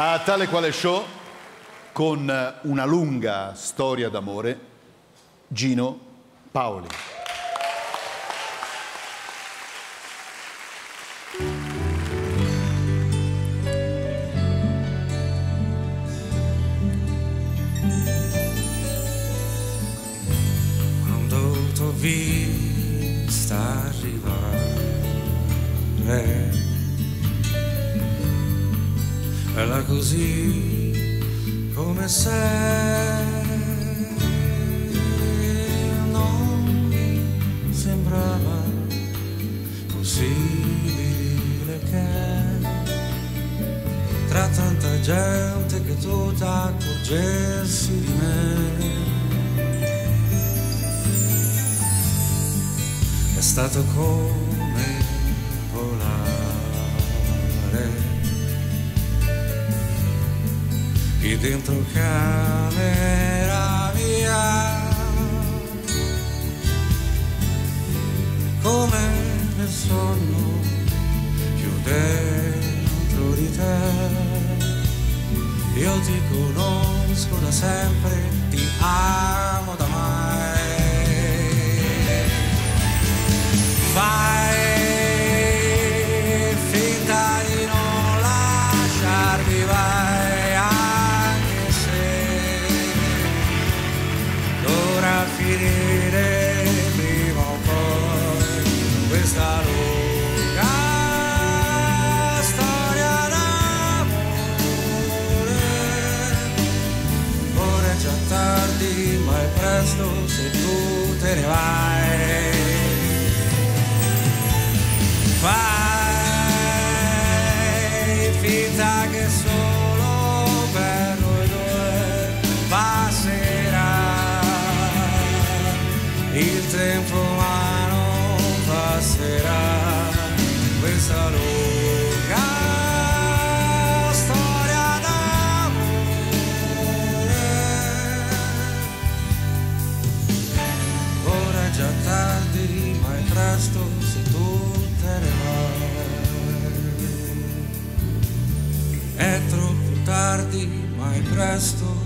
A Tale e Quale Show, con una lunga storia d'amore, Gino Paoli. Quando t'ho vista arrivare, bella così come sei, non mi sembrava possibile che tra tanta gente che tu t'accorgessi di me. È stato come volare, e dentro camera mia, come nel sonno, più dentro di te. Io ti conosco da sempre, ti amo da mai. Fai finta di non lasciarmi mai, finire prima o poi questa lunga storia d'amore. Ora è già tardi, ma è presto se tu te ne vai. Fai finta che solo per noi due passi il tempo, ma non passerà questa lunga storia d'amore. Ora è già tardi, ma è presto se tu te ne vai. È troppo tardi, ma è presto